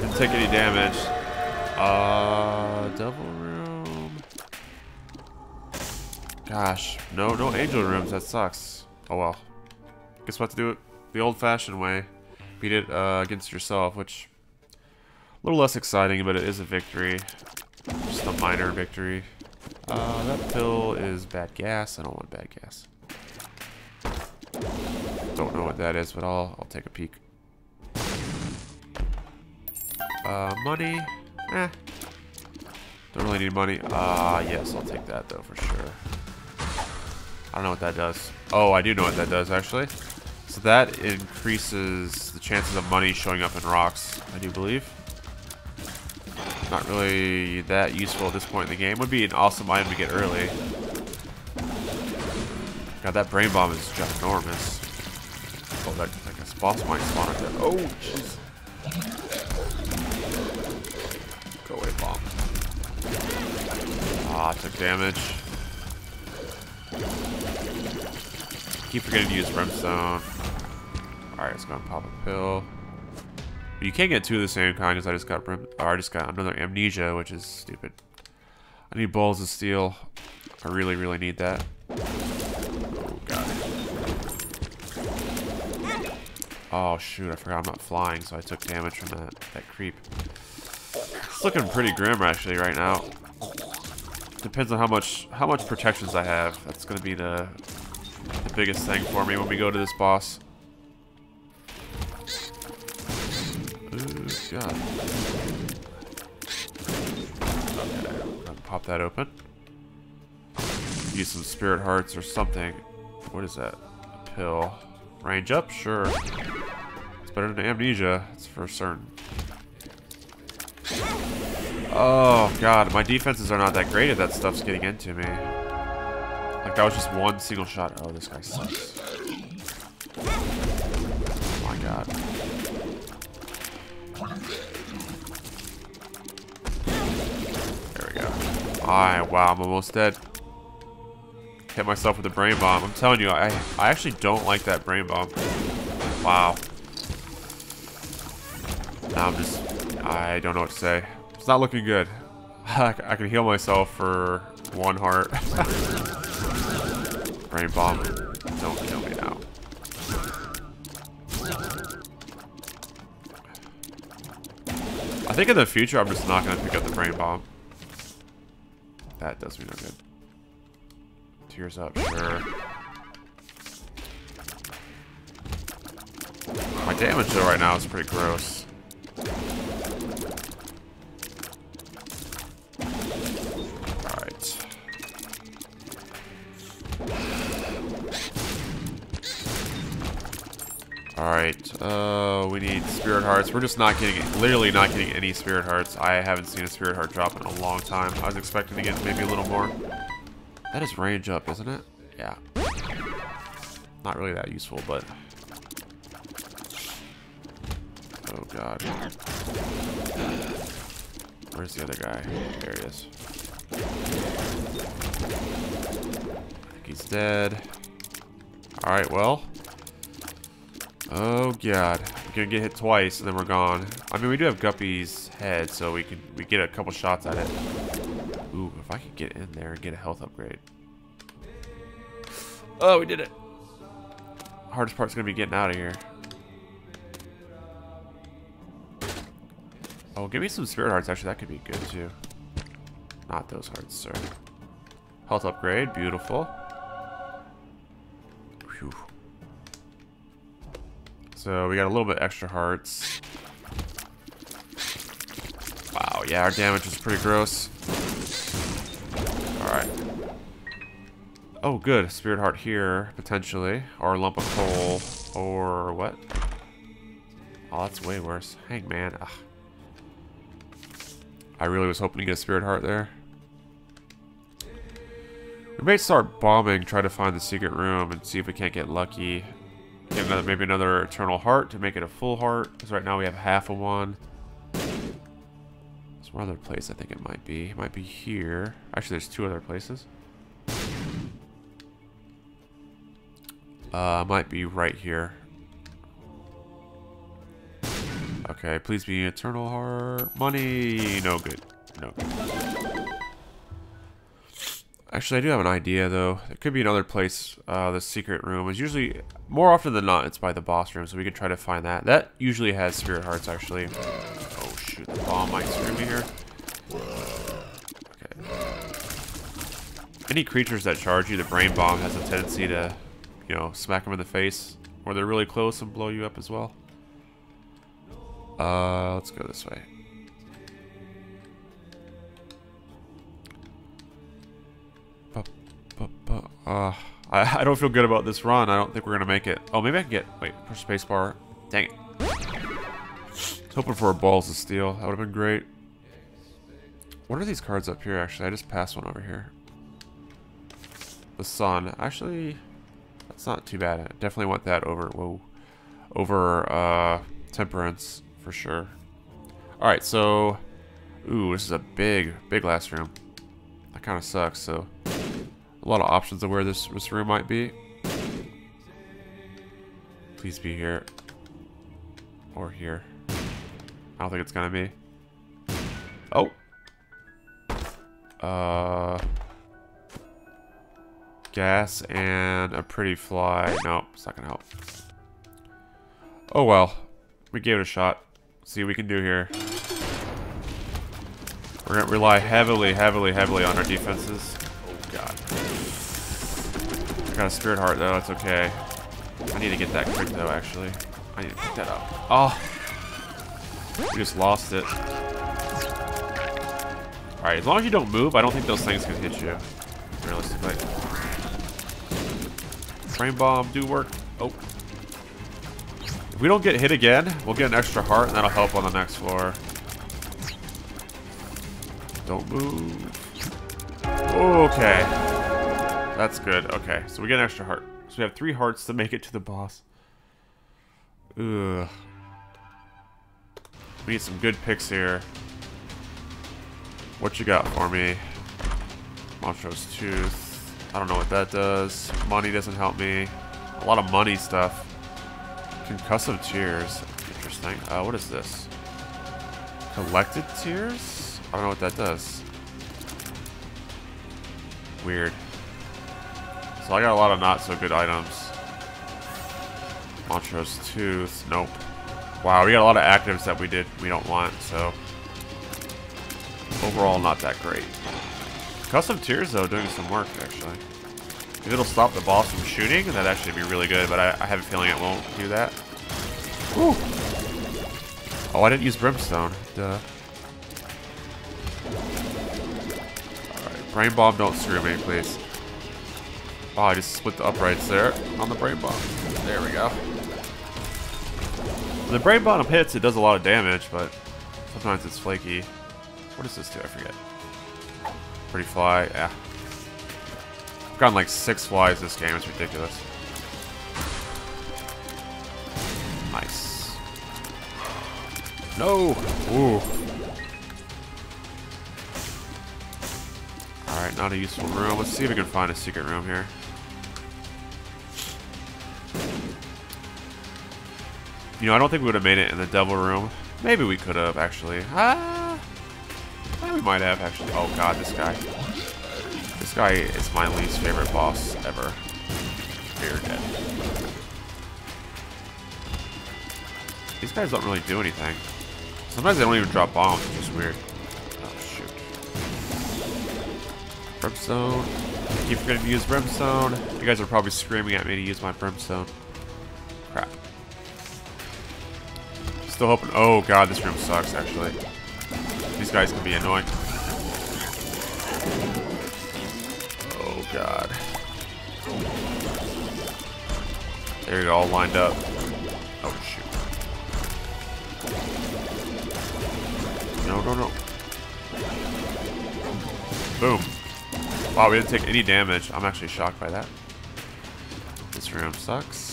Didn't take any damage. Devil room. Gosh, no angel rooms, that sucks. Oh well. Guess we'll have to do it the old-fashioned way. Beat it against yourself, which a little less exciting, but it is a victory. Just a minor victory. That pill is bad gas. I don't want bad gas. Don't know what that is, but I'll take a peek. Money. Eh. Don't really need money. Yes, I'll take that though for sure. I don't know what that does. Oh, I do know what that does actually. So that increases the chances of money showing up in rocks, I do believe. Not really that useful at this point in the game. Would be an awesome item to get early. God, that brain bomb is ginormous. Oh, that boss might spawn up there. Oh, jeez. took damage. Keep forgetting to use Brimstone. Alright, it's gonna pop a pill. But you can't get two of the same kind because I just got another amnesia, which is stupid. I need balls of steel. I really, really need that. Oh god. Oh shoot, I forgot I'm not flying, so I took damage from that creep. It's looking pretty grim actually right now. Depends on how much protections I have. That's gonna be the biggest thing for me when we go to this boss. Ooh, god. Okay, I'm gonna pop that open. Use some spirit hearts or something. What is that? A pill. Range up? Sure. It's better than amnesia. It's for certain. Oh god, my defenses are not that great if that stuff's getting into me. Like that was just one single shot. Oh, this guy sucks. Oh my god. There we go. Alright, wow, I'm almost dead. Hit myself with a brain bomb. I'm telling you, I actually don't like that brain bomb. Wow. Now I'm just, I don't know what to say. It's not looking good. I can heal myself for 1 heart. Brain bomb. Don't kill me now. I think in the future I'm just not gonna pick up the brain bomb. That does me no good. Tears up, sure. My damage though right now is pretty gross. Alright. Alright, we need spirit hearts. We're just not getting, literally not getting any spirit hearts. I haven't seen a spirit heart drop in a long time. I was expecting to get maybe a little more. That is range up, isn't it? Yeah. Not really that useful, but... Oh, God. Where's the other guy? There he is. I think he's dead. Alright, well. Oh, God. We're gonna get hit twice, and then we're gone. I mean, we do have Guppy's head, so we get a couple shots at it. Ooh, if I could get in there and get a health upgrade. Oh, we did it. Hardest part's gonna be getting out of here. Oh, give me some spirit hearts. Actually, that could be good too. Not those hearts, sir. Health upgrade, beautiful. Whew. So we got a little bit extra hearts. Wow, yeah, our damage is pretty gross. Alright. Oh, good. Spirit heart here, potentially. Or a lump of coal. Or what? Oh, that's way worse. Hangman. Ugh. I really was hoping to get a spirit heart there. We may start bombing, try to find the secret room, and see if we can't get lucky. Get another, maybe another eternal heart to make it a full heart. Because right now we have half of one. There's one other place I think it might be. It might be here. Actually, there's 2 other places. Might be right here. Okay, please be eternal heart. Money! No good. No good. Actually, I do have an idea, though. It could be another place. The secret room is usually... More often than not, it's by the boss room, so we can try to find that. That usually has spirit hearts, actually. Shoot, the bomb might screw me here. Okay. Any creatures that charge you, the brain bomb has a tendency to, you know, smack them in the face, or they're really close and blow you up as well. Let's go this way. I don't feel good about this run. I don't think we're gonna make it. Oh, maybe I can get. Wait, push spacebar. Dang it. Hoping for balls of steel. That would have been great. What are these cards up here, actually? I just passed one over here. The sun. Actually, that's not too bad. I definitely want that over... Whoa. Over temperance, for sure. Alright, so... Ooh, this is a big, big last room. I kind of sucks. So a lot of options of where this room might be. Please be here or here. I don't think it's gonna be. Oh. Gas and a pretty fly. Nope, it's not gonna help. Oh well, we gave it a shot. Let's see what we can do here. We're gonna rely heavily on our defenses. Oh god. I got a spirit heart though, it's okay. I need to get that quick though, actually. I need to pick that up. Oh! We just lost it. Alright, as long as you don't move, I don't think those things can hit you. Realistically. Frame bomb, do work. Oh. If we don't get hit again, we'll get an extra heart and that'll help on the next floor. Don't move. Okay. That's good. Okay, so we get an extra heart. So we have 3 hearts to make it to the boss. Ugh. We need some good picks here. What you got for me? Monstro's Tooth. I don't know what that does. Money doesn't help me. A lot of money stuff. Concussive Tears. Interesting. What is this? Collected Tears? I don't know what that does. Weird. So I got a lot of not so good items. Monstro's Tooth. Nope. Wow, we got a lot of actives that we don't want, so. Overall, not that great. Custom Tears, though, doing some work, actually. If it'll stop the boss from shooting, that'd actually be really good, but I have a feeling it won't do that. Woo! Oh, I didn't use Brimstone. Duh. Alright, Brain Bomb, don't screw me, please. Oh, I just split the uprights there on the Brain Bomb. There we go. When the Brain Bomb hits, it does a lot of damage, but sometimes it's flaky. What does this do? I forget. Pretty fly, yeah. I've gotten like 6 flies this game, it's ridiculous. Nice. No! Ooh. Alright, not a useful room. Let's see if we can find a secret room here. You know, I don't think we would have made it in the devil room. Maybe we could have, actually. Ah! We might have actually. Oh god, this guy. This guy is my least favorite boss ever. You're dead. These guys don't really do anything. Sometimes they don't even drop bombs, which is weird. Oh shoot. Brimstone. I keep forgetting to use Brimstone. You guys are probably screaming at me to use my Brimstone. Crap. Still hoping. Oh god, this room sucks actually. These guys can be annoying. Oh god. There you go, all lined up. Oh shoot. No, no, no. Boom. Wow, we didn't take any damage. I'm actually shocked by that. This room sucks.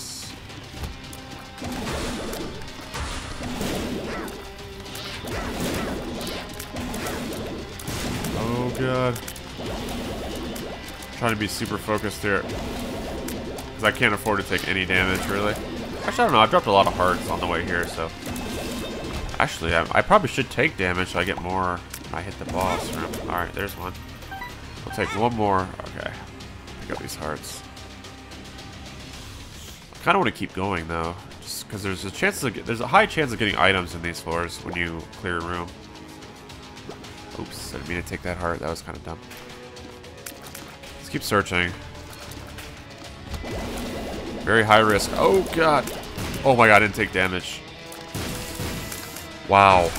God. I'm trying to be super focused here. Because I can't afford to take any damage, really. Actually, I don't know. I dropped a lot of hearts on the way here, so. Actually, I probably should take damage so I get more when I hit the boss. Alright, there's one. We'll take one more. Okay. Pick up these hearts. I kind of want to keep going, though. Just because there's a high chance of getting items in these floors when you clear a room. Oops, I didn't mean to take that heart. That was kind of dumb. Let's keep searching. Very high risk. Oh, God. Oh, my God. I didn't take damage. Wow.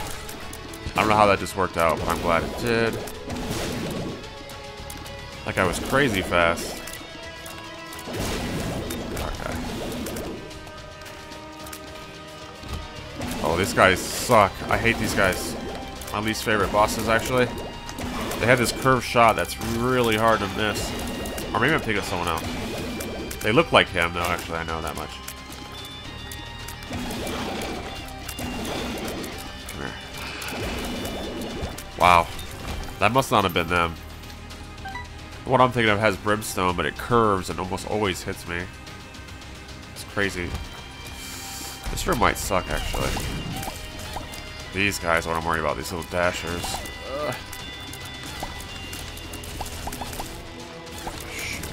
I don't know how that just worked out, but I'm glad it did. Like I was crazy fast. Okay. Oh, these guys suck. I hate these guys. My least favorite bosses, actually. They had this curved shot that's really hard to miss. Or maybe I'm thinking of someone else. They look like him, though, actually. I know that much. Come here. Wow. That must not have been them. The one I'm thinking of has Brimstone, but it curves and almost always hits me. It's crazy. This room might suck, actually. These guys are what I'm worried about, these little dashers. Ugh. Shoot.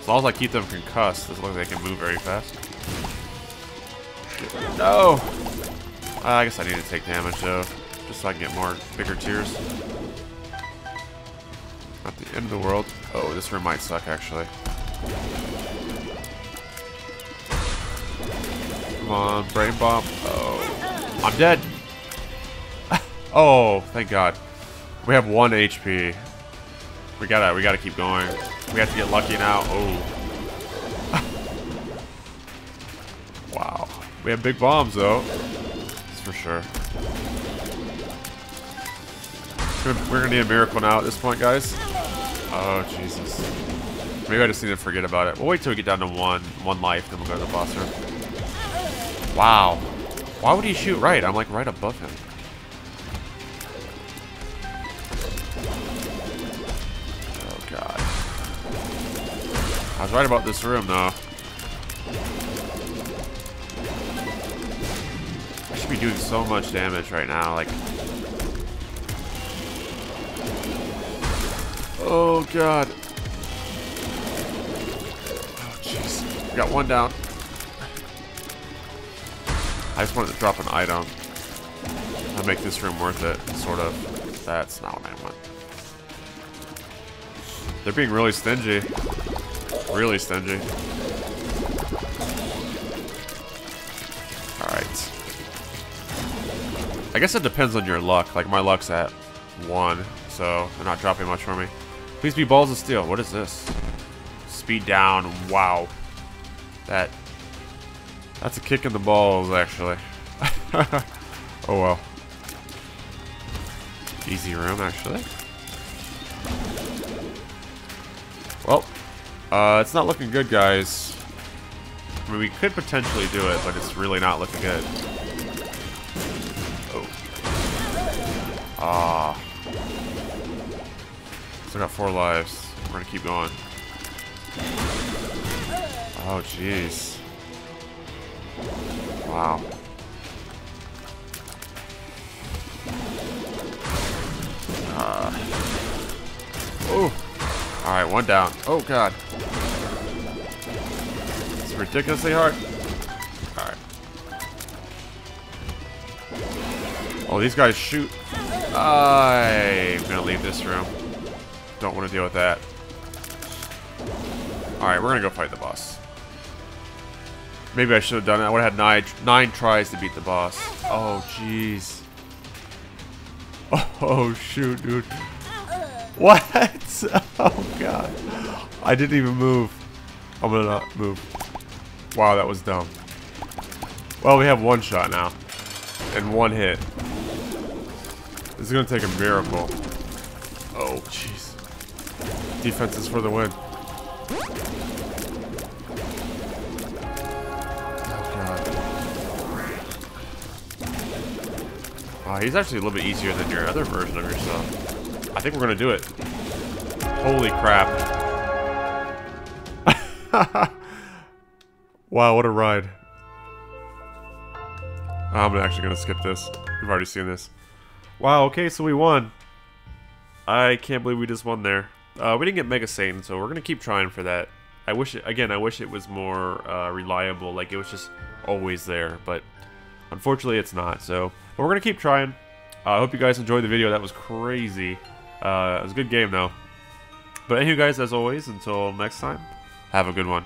As long as I keep them concussed, it looks like they can move very fast. No! I guess I need to take damage, though, just so I can get more bigger tiers. Not the end of the world. Oh, this room might suck, actually. Come on, brain bomb. Oh, I'm dead. Oh, thank God. We have 1 HP. We gotta keep going. We have to get lucky now. Oh. Wow. We have big bombs though. That's for sure. We're gonna need a miracle now at this point, guys. Oh Jesus. Maybe I just need to forget about it. We'll wait till we get down to one life, then we'll go to the boss room. Wow. Why would he shoot right? I'm like right above him. Oh God. I was right about this room though. I should be doing so much damage right now, like. Oh God. Oh jeez. We got one down. I just wanted to drop an item. I'll make this room worth it, sort of. That's not what I want. They're being really stingy. Really stingy. Alright. I guess it depends on your luck. Like, my luck's at 1, so they're not dropping much for me. Please be balls of steel. What is this? Speed down. Wow. That's a kick in the balls, actually. Oh well. Easy room, actually. Well, it's not looking good, guys. I mean, we could potentially do it, but it's really not looking good. Oh. Ah. Still got 4 lives. We're gonna keep going. Oh, jeez. Wow. Oh. All right, 1 down. Oh God. It's ridiculously hard. All right. Oh, these guys shoot. I'm gonna leave this room. Don't want to deal with that. All right, we're gonna go fight the boss. Maybe I should have done it. I would have had 9 tries to beat the boss. Oh, jeez. Oh, shoot, dude. What? Oh, God. I didn't even move. I'm gonna not move. Wow, that was dumb. Well, we have 1 shot now. And 1 hit. This is gonna take a miracle. Oh, jeez. Defense is for the win. Wow, he's actually a little bit easier than your other version of yourself. I think we're gonna do it. Holy crap. Wow, what a ride. I'm actually gonna skip this. We've already seen this. Wow, okay, so we won. I can't believe we just won there. We didn't get Mega Satan, so we're gonna keep trying for that. I wish it was more reliable, like it was just always there, but unfortunately it's not, so... But we're going to keep trying. I hope you guys enjoyed the video. That was crazy. It was a good game, though. But anyway, guys, as always, until next time, have a good one.